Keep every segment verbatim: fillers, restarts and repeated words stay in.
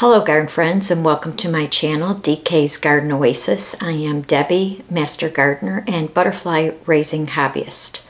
Hello garden friends, and welcome to my channel, D K's Garden Oasis. I am Debbie, Master Gardener and Butterfly Raising Hobbyist.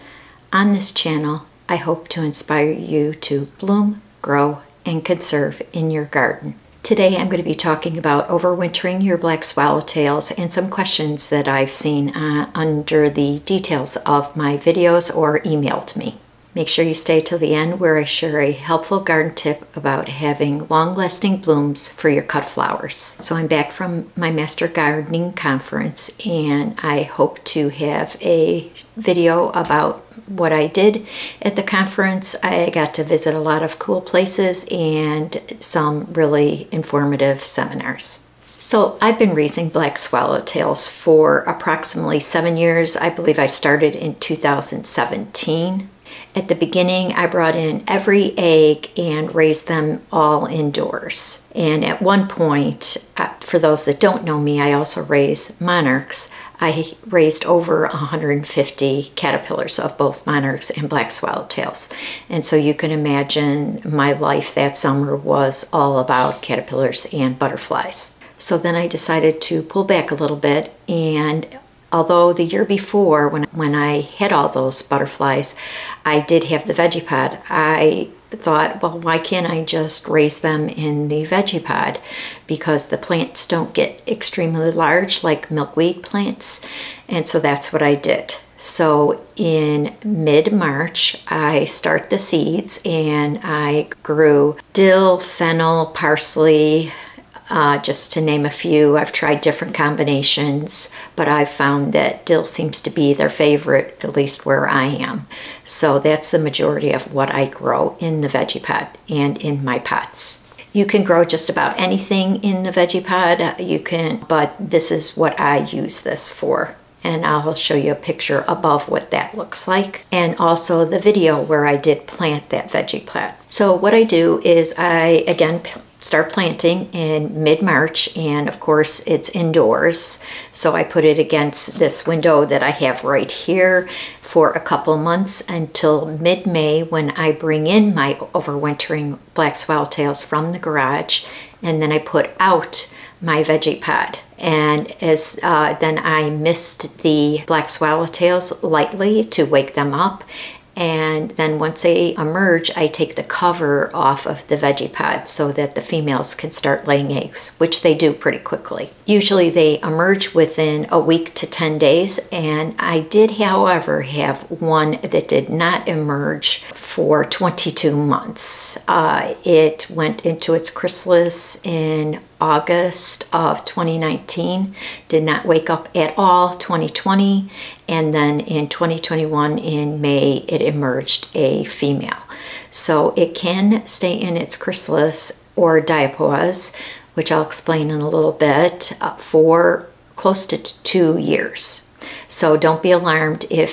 On this channel, I hope to inspire you to bloom, grow, and conserve in your garden. Today I'm going to be talking about overwintering your black swallowtails and some questions that I've seen uh, under the details of my videos or emailed to me. Make sure you stay till the end where I share a helpful garden tip about having long-lasting blooms for your cut flowers. So I'm back from my Master Gardening Conference, and I hope to have a video about what I did at the conference. I got to visit a lot of cool places and some really informative seminars. So I've been raising black swallowtails for approximately seven years. I believe I started in two thousand seventeen. At the beginning, I brought in every egg and raised them all indoors. And at one point, for those that don't know me, I also raise monarchs. I raised over one hundred fifty caterpillars of both monarchs and black swallowtails. And so you can imagine my life that summer was all about caterpillars and butterflies. So then I decided to pull back a little bit, and although the year before, when, when I had all those butterflies, I did have the veggie pod. I thought, well, why can't I just raise them in the veggie pod? Because the plants don't get extremely large like milkweed plants. And so that's what I did. So in mid-March, I start the seeds, and I grew dill, fennel, parsley, Uh, just to name a few. I've tried different combinations, but I've found that dill seems to be their favorite, at least where I am. So that's the majority of what I grow in the veggie pot and in my pots. You can grow just about anything in the veggie pod, you can, but this is what I use this for. And I'll show you a picture above what that looks like, and also the video where I did plant that veggie plant. So what I do is I, again, start planting in mid-March, and of course it's indoors, so I put it against this window that I have right here for a couple months until mid-May, when I bring in my overwintering black swallowtails from the garage, and then I put out my veggie pod. And as uh, then I mist the black swallowtails lightly to wake them up, and then once they emerge, I take the cover off of the veggie pod so that the females can start laying eggs, which they do pretty quickly. Usually they emerge within a week to ten days, and I did, however, have one that did not emerge for twenty-two months. Uh, it went into its chrysalis in August of twenty nineteen, did not wake up at all twenty twenty, and then in twenty twenty-one in May it emerged a female. So it can stay in its chrysalis or diapause, which I'll explain in a little bit, uh, for close to two years. So don't be alarmed if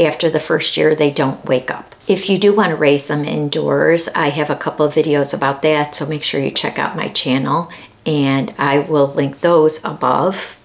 after the first year they don't wake up. If you do want to raise them indoors, I have a couple of videos about that, so make sure you check out my channel, and I will link those above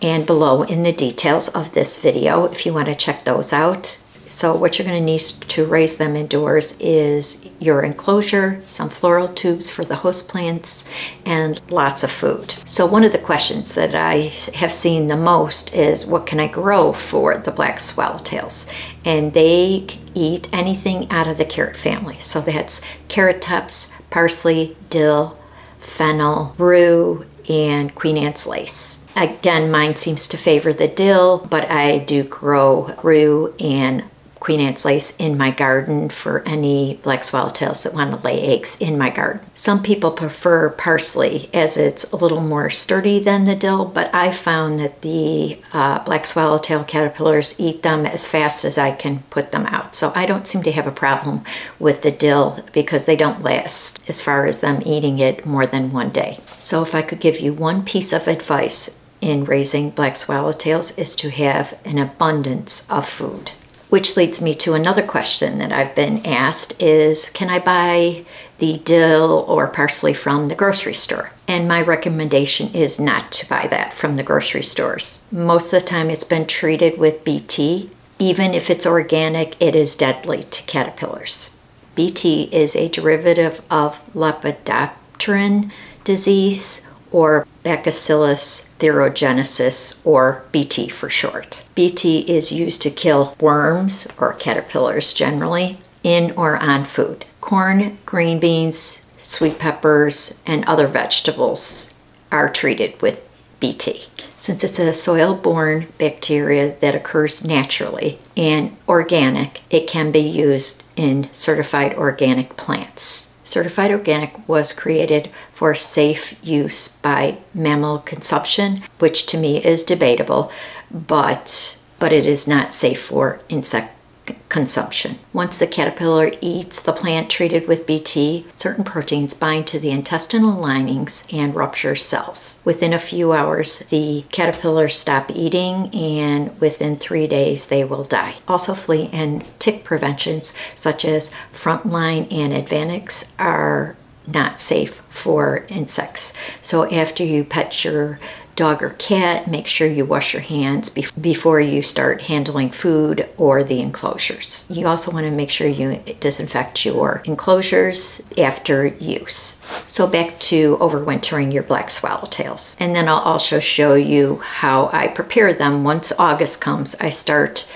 and below in the details of this video if you want to check those out. So what you're going to need to raise them indoors is your enclosure, some floral tubes for the host plants, and lots of food. So one of the questions that I have seen the most is, what can I grow for the black swallowtails? And they eat anything out of the carrot family. So that's carrot tops, parsley, dill, fennel, rue, and Queen Anne's lace. Again, mine seems to favor the dill, but I do grow rue and Queen Anne's lace in my garden for any black swallowtails that want to lay eggs in my garden. Some people prefer parsley, as it's a little more sturdy than the dill, but I found that the uh, black swallowtail caterpillars eat them as fast as I can put them out. So I don't seem to have a problem with the dill, because they don't last as far as them eating it more than one day. So if I could give you one piece of advice in raising black swallowtails, is to have an abundance of food. Which leads me to another question that I've been asked is, can I buy the dill or parsley from the grocery store? And my recommendation is not to buy that from the grocery stores. Most of the time it's been treated with B T. Even if it's organic, it is deadly to caterpillars. B T is a derivative of lepidopteran disease or Bacillus thuringiensis, or B T for short. B T is used to kill worms or caterpillars generally in or on food. Corn, green beans, sweet peppers, and other vegetables are treated with B T. Since it's a soil-borne bacteria that occurs naturally and organic, it can be used in certified organic plants. Certified organic was created for safe use by mammal consumption, which to me is debatable, but, but it is not safe for insect consumption. Once the caterpillar eats the plant treated with B T, certain proteins bind to the intestinal linings and rupture cells. Within a few hours, the caterpillars stop eating, and within three days they will die. Also, flea and tick preventions such as Frontline and Advanix are not safe for insects. So after you pet your dog or cat, make sure you wash your hands be before you start handling food or the enclosures. You also want to make sure you disinfect your enclosures after use. So back to overwintering your black swallowtails. And then I'll also show you how I prepare them. Once August comes, I start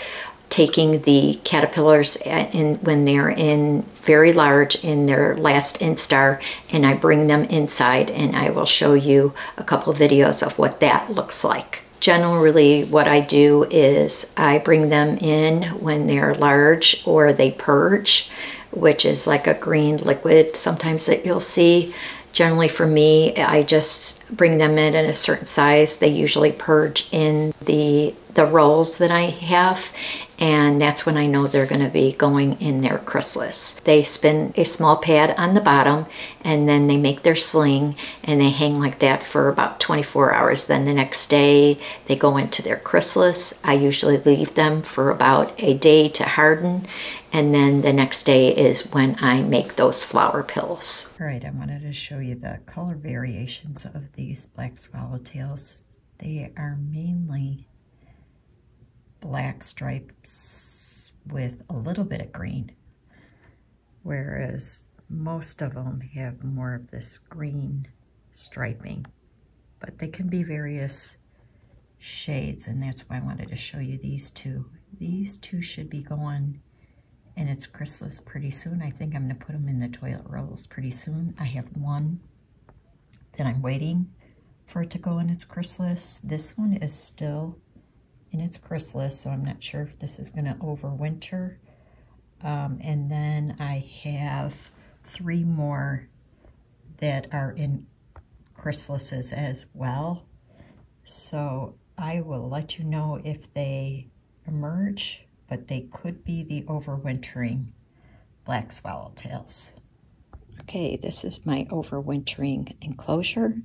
taking the caterpillars in, when they're in very large in their last instar, and I bring them inside, and I will show you a couple of videos of what that looks like. Generally, what I do is I bring them in when they're large or they purge, which is like a green liquid sometimes that you'll see. Generally for me, I just bring them in at a certain size. They usually purge in the, the rolls that I have, and that's when I know they're going to be going in their chrysalis. They spin a small pad on the bottom, and then they make their sling, and they hang like that for about twenty-four hours. Then the next day, they go into their chrysalis. I usually leave them for about a day to harden, and then the next day is when I make those flower pills. All right, I wanted to show you the color variations of these black swallowtails. They are mainly black stripes with a little bit of green, whereas most of them have more of this green striping, but they can be various shades, and that's why I wanted to show you these two. These two should be going in its chrysalis pretty soon. I think I'm gonna put them in the toilet rolls pretty soon. I have one that I'm waiting for it to go in its chrysalis. This one is still in its chrysalis, so I'm not sure if this is going to overwinter. Um, and then I have three more that are in chrysalises as well. So I will let you know if they emerge, but they could be the overwintering black swallowtails. Okay, this is my overwintering enclosure.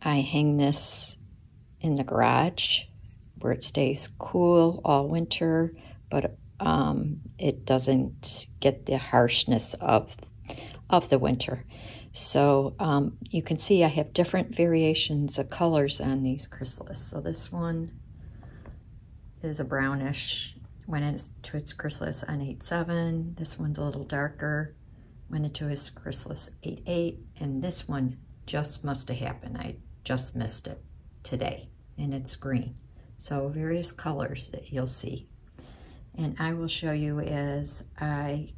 I hang this in the garage, where it stays cool all winter, but um, it doesn't get the harshness of, of the winter. So um, you can see I have different variations of colors on these chrysalis. So this one is a brownish, went into its chrysalis on eight seven. This one's a little darker, went into its chrysalis eight eight. And this one just must have happened. I just missed it today, and it's green. So various colors that you'll see. And I will show you as I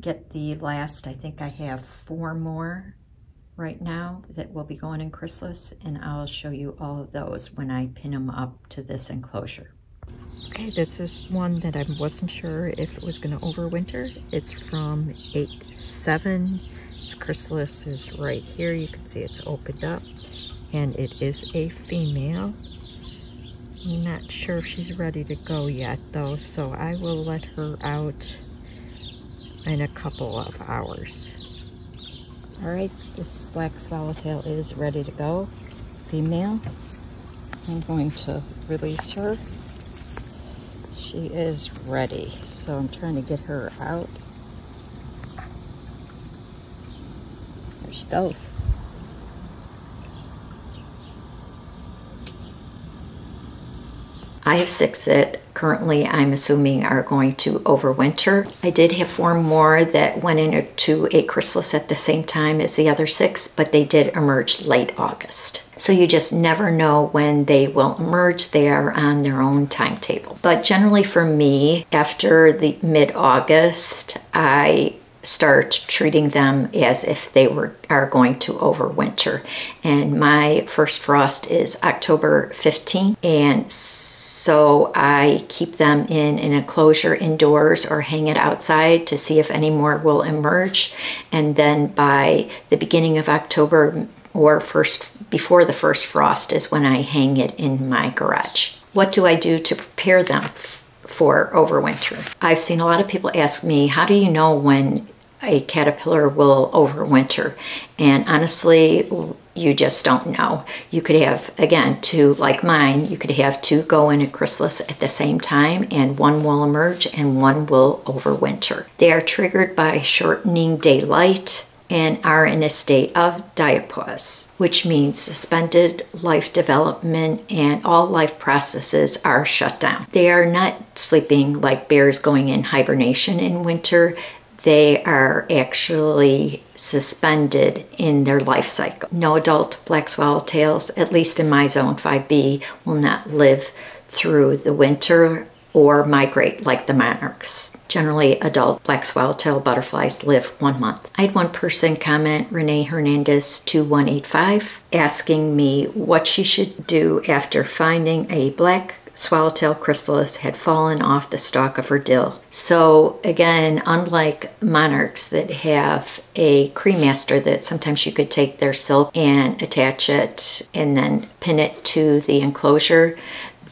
get the last, I think I have four more right now that will be going in chrysalis, and I'll show you all of those when I pin them up to this enclosure. Okay, this is one that I wasn't sure if it was gonna overwinter. It's from eight seven. Its chrysalis is right here. You can see it's opened up, and it is a female. Not sure if she's ready to go yet though, so I will let her out in a couple of hours. All right, this black swallowtail is ready to go, female. I'm going to release her. She is ready, so I'm trying to get her out. There she goes. I have six that currently I'm assuming are going to overwinter. I did have four more that went into a chrysalis at the same time as the other six, but they did emerge late August. So you just never know when they will emerge. They are on their own timetable. But generally for me, after the mid-August, I start treating them as if they were are going to overwinter. And my first frost is October fifteenth, and so I keep them in an enclosure indoors or hang it outside to see if any more will emerge. And then by the beginning of October, or first before the first frost, is when I hang it in my garage. What do I do to prepare them for overwintering? I've seen a lot of people ask me, how do you know when a caterpillar will overwinter? And honestly, you just don't know. You could have, again, two like mine, you could have two go in a chrysalis at the same time, and one will emerge and one will overwinter. They are triggered by shortening daylight and are in a state of diapause, which means suspended life development and all life processes are shut down. They are not sleeping like bears going in hibernation in winter. They are actually suspended in their life cycle. No adult black swallowtails, at least in my zone five B, will not live through the winter or migrate like the monarchs. Generally, adult black swallowtail butterflies live one month. I had one person comment, Renee Hernandez two one eight five, asking me what she should do after finding a black swallowtail chrysalis had fallen off the stalk of her dill. So again, unlike monarchs that have a cremaster that sometimes you could take their silk and attach it and then pin it to the enclosure,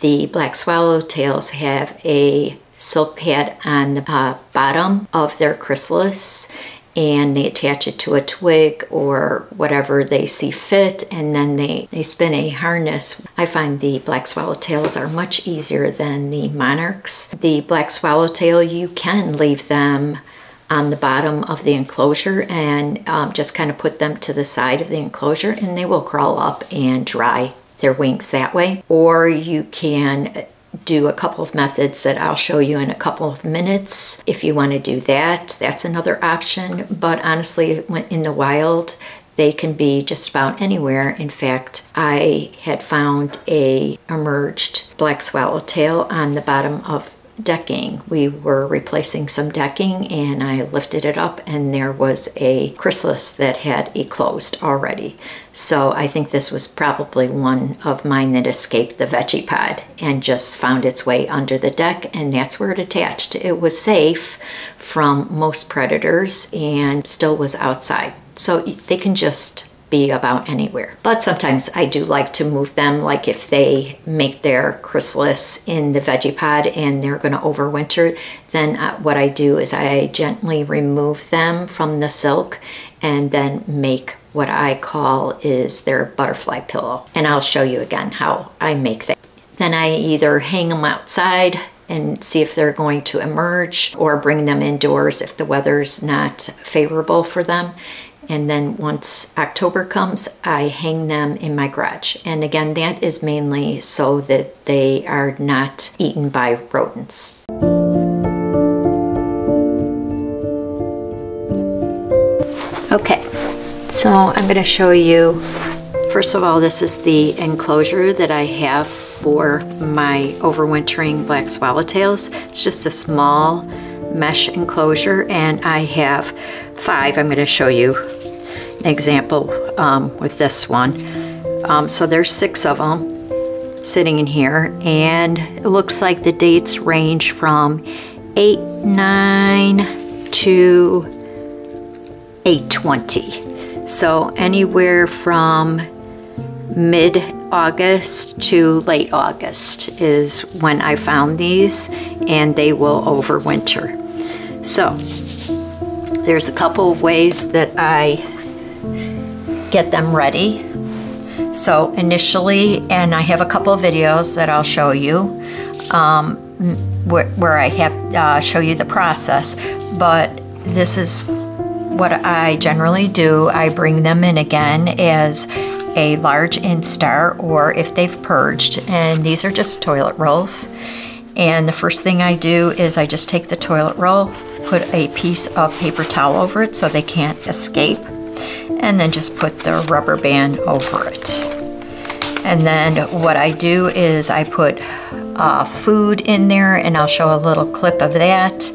the black swallowtails have a silk pad on the uh, bottom of their chrysalis, and they attach it to a twig or whatever they see fit, and then they, they spin a harness. I find the black swallowtails are much easier than the monarchs. The black swallowtail, you can leave them on the bottom of the enclosure and um, just kind of put them to the side of the enclosure, and they will crawl up and dry their wings that way. Or you can do a couple of methods that I'll show you in a couple of minutes. If you want to do that, that's another option. But honestly, in the wild, they can be just about anywhere. In fact, I had found a emerged black swallowtail on the bottom of decking. We were replacing some decking, and I lifted it up, and there was a chrysalis that had eclosed already. So I think this was probably one of mine that escaped the veggie pod and just found its way under the deck, and that's where it attached. It was safe from most predators and still was outside. So they can just be about anywhere. But sometimes I do like to move them, like if they make their chrysalis in the veggie pod and they're going to overwinter, then what I do is I gently remove them from the silk and then make what I call is their butterfly pillow. And I'll show you again how I make that. Then I either hang them outside and see if they're going to emerge, or bring them indoors if the weather's not favorable for them. And then once October comes, I hang them in my garage. And again, that is mainly so that they are not eaten by rodents. Okay, so I'm going to show you, first of all, this is the enclosure that I have for my overwintering black swallowtails. It's just a small mesh enclosure, and I have five. I'm going to show you an example um, with this one. Um, so there's six of them sitting in here, and it looks like the dates range from eight nine to eight twenty. So anywhere from mid-August to late August is when I found these, and they will overwinter. So there's a couple of ways that I get them ready. So initially, and I have a couple of videos that I'll show you um, where, where I have uh, show you the process, but this is what I generally do. I bring them in again as a large instar or if they've purged. And these are just toilet rolls. And the first thing I do is I just take the toilet roll, put a piece of paper towel over it so they can't escape, and then just put the rubber band over it. And then what I do is I put uh, food in there, and I'll show a little clip of that,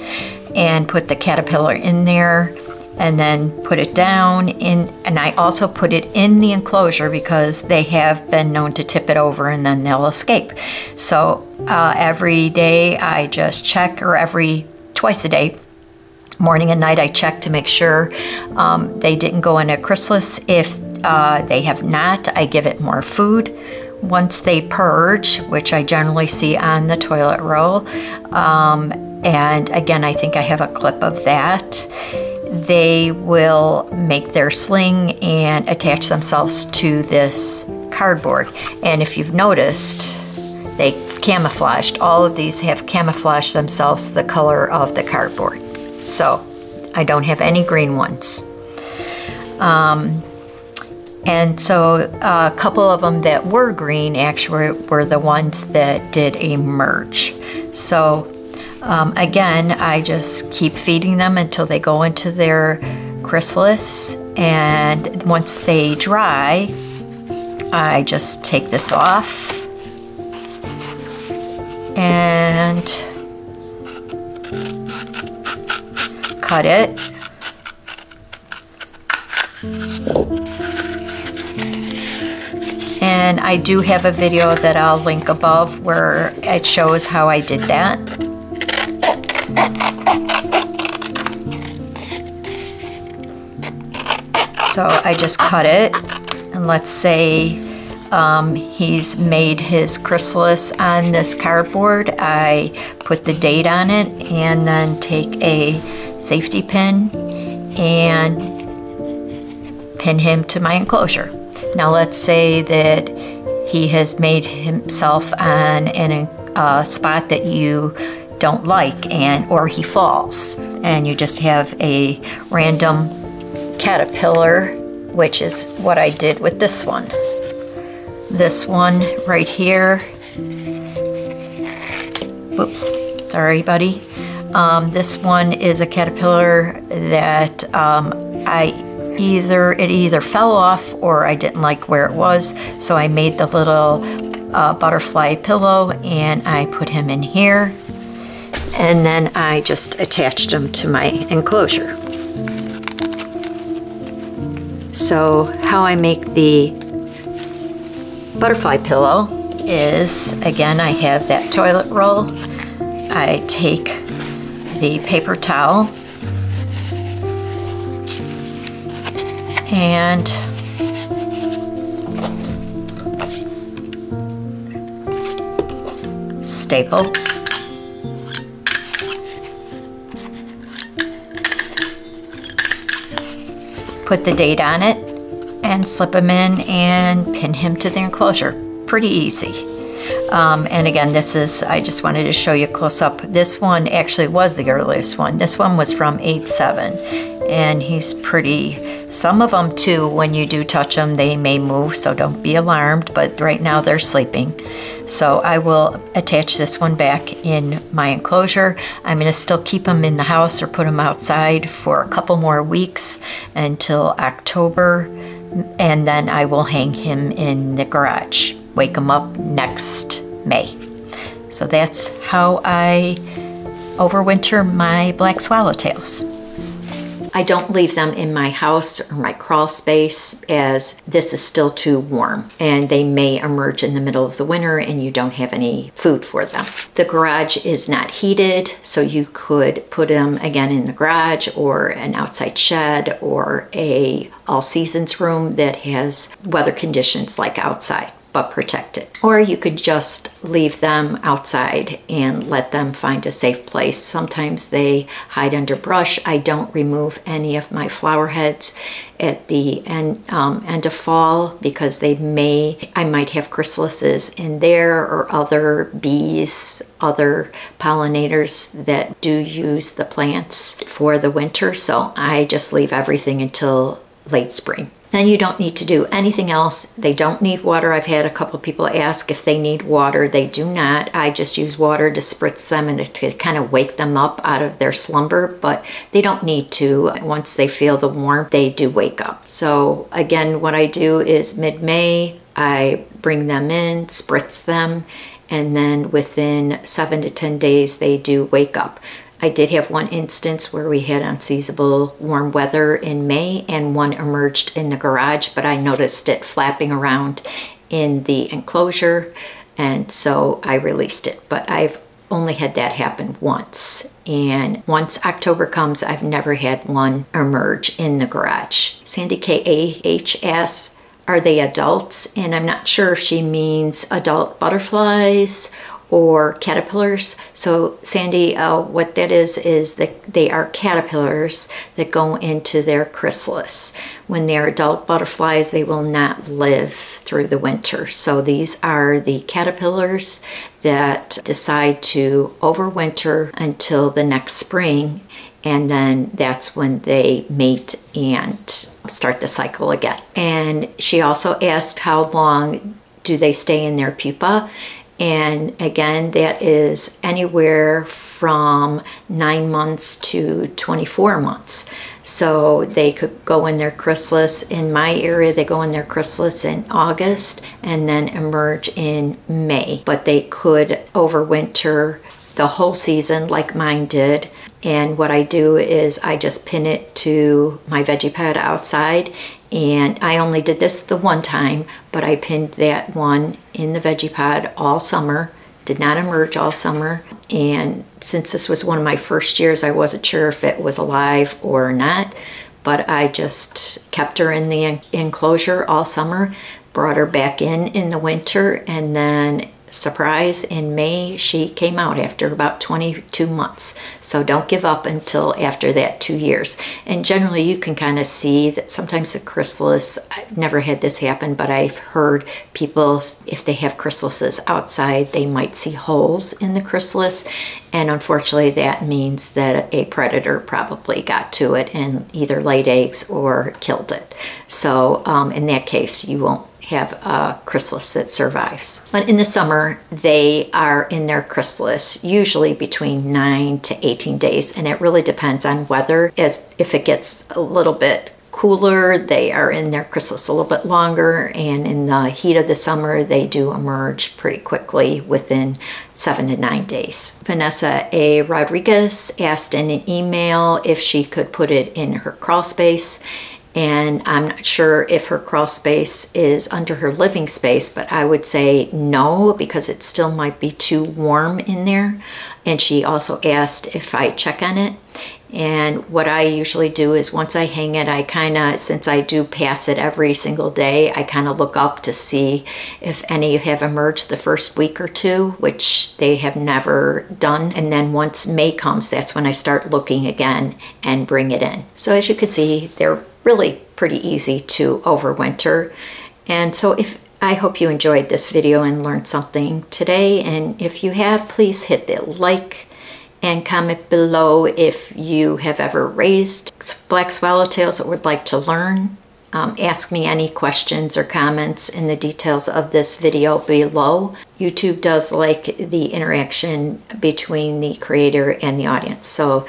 and put the caterpillar in there, and then put it down in, and I also put it in the enclosure because they have been known to tip it over and then they'll escape. So uh, every day I just check, or every twice a day, morning and night, I check to make sure um, they didn't go in a chrysalis. If uh, they have not, I give it more food. Once they purge, which I generally see on the toilet roll, um, and again, I think I have a clip of that, they will make their sling and attach themselves to this cardboard. And if you've noticed, they camouflaged. All of these have camouflaged themselves the color of the cardboard. So I don't have any green ones. Um, and so a couple of them that were green actually were the ones that did a merge. So Um, again, I just keep feeding them until they go into their chrysalis, and once they dry, I just take this off and cut it. And I do have a video that I'll link above where it shows how I did that. So I just cut it, and let's say um, he's made his chrysalis on this cardboard. I put the date on it and then take a safety pin and pin him to my enclosure. Now let's say that he has made himself on an, a spot that you don't like, and or he falls, and you just have a random caterpillar, which is what I did with this one. This one right here. Whoops, sorry buddy. Um, this one is a caterpillar that um, I either, it either fell off or I didn't like where it was, so I made the little uh, butterfly pillow and I put him in here, and then I just attached him to my enclosure. So how I make the butterfly pillow is, again, I have that toilet roll. I take the paper towel and staple. Put the date on it and slip him in and pin him to the enclosure. Pretty easy. Um, and again, this is, I just wanted to show you close up. This one actually was the earliest one. This one was from eight seven, and he's pretty, some of them too, when you do touch them, they may move, so don't be alarmed, but right now they're sleeping. So I will attach this one back in my enclosure. I'm going to still keep them in the house or put them outside for a couple more weeks until October, and then I will hang him in the garage. Wake him up next May. So that's how I overwinter my black swallowtails. I don't leave them in my house or my crawl space, as this is still too warm and they may emerge in the middle of the winter and you don't have any food for them. The garage is not heated, so you could put them again in the garage or an outside shed or a all seasons room that has weather conditions like outside, but protect it. Or you could just leave them outside and let them find a safe place. Sometimes they hide under brush. I don't remove any of my flower heads at the end, um, end of fall, because they may, I might have chrysalises in there or other bees, other pollinators that do use the plants for the winter. So I just leave everything until late spring. then you don't need to do anything else. They don't need water. I've had a couple people ask if they need water. They do not. I just use water to spritz them and to kind of wake them up out of their slumber, but they don't need to. Once they feel the warmth, they do wake up. So again, what I do is mid-May, I bring them in, spritz them, and then within seven to ten days, they do wake up. I did have one instance where we had unseasonable warm weather in May and one emerged in the garage, but I noticed it flapping around in the enclosure, and so I released it. But I've only had that happen once, and once October comes, I've never had one emerge in the garage. Sandy K A H asks, are they adults? And I'm not sure if she means adult butterflies or caterpillars. So Sandy, uh, what that is, is that they are caterpillars that go into their chrysalis. When they are adult butterflies, they will not live through the winter. So these are the caterpillars that decide to overwinter until the next spring, and then that's when they mate and start the cycle again. And she also asked how long do they stay in their pupa? And again, that is anywhere from nine months to twenty-four months. So they could go in their chrysalis. In my area, they go in their chrysalis in August and then emerge in May. But they could overwinter the whole season like mine did. And what I do is I just pin it to my veggie pad outside. And I only did this the one time, but I pinned that one in the veggie pod all summer, did not emerge all summer. And since this was one of my first years, I wasn't sure if it was alive or not, but I just kept her in the enclosure all summer, brought her back in in the winter, and then surprise, in May she came out after about twenty-two months. So don't give up until after that two years. And generally you can kind of see that sometimes the chrysalis, I've never had this happen, but I've heard people, if they have chrysalises outside, they might see holes in the chrysalis, and unfortunately that means that a predator probably got to it and either laid eggs or killed it. So um, in that case you won't have a chrysalis that survives. But in the summer, they are in their chrysalis, usually between nine to eighteen days, and it really depends on weather. As if it gets a little bit cooler, they are in their chrysalis a little bit longer, and in the heat of the summer, they do emerge pretty quickly within seven to nine days. Vanessa A. Rodriguez asked in an email if she could put it in her crawl space. And I'm not sure if her crawl space is under her living space, but I would say no, because it still might be too warm in there. And she also asked if I check on it. And what I usually do is once I hang it, I kind of, since I do pass it every single day, I kind of look up to see if any have emerged the first week or two, which they have never done. And then once May comes, that's when I start looking again and bring it in. So as you can see, they're really pretty easy to overwinter. And so if I hope you enjoyed this video and learned something today, and if you have, please hit the like and comment below if you have ever raised black swallowtails or would like to learn. Um, ask me any questions or comments in the details of this video below. YouTube does like the interaction between the creator and the audience, so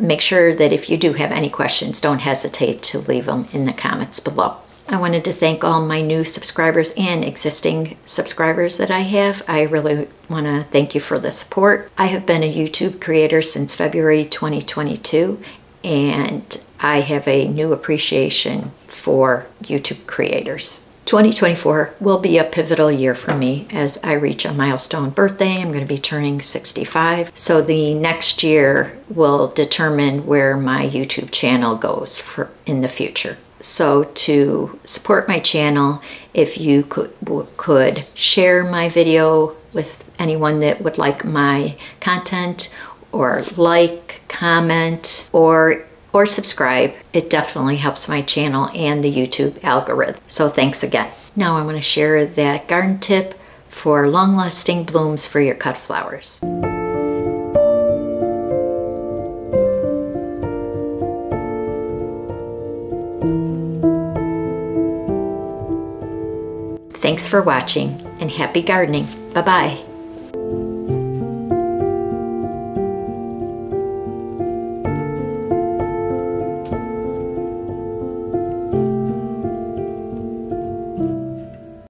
make sure that if you do have any questions, don't hesitate to leave them in the comments below. I wanted to thank all my new subscribers and existing subscribers that I have. I really want to thank you for the support. I have been a YouTube creator since February twenty twenty-two, and I have a new appreciation for YouTube creators. twenty twenty-four will be a pivotal year for me as I reach a milestone birthday. I'm going to be turning sixty-five. So the next year will determine where my YouTube channel goes for in the future. So to support my channel, if you could, could share my video with anyone that would like my content, or like, comment, or, or subscribe, it definitely helps my channel and the YouTube algorithm. So thanks again. Now I want to share that garden tip for long-lasting blooms for your cut flowers. Thank you. Thanks for watching and happy gardening. Bye-bye.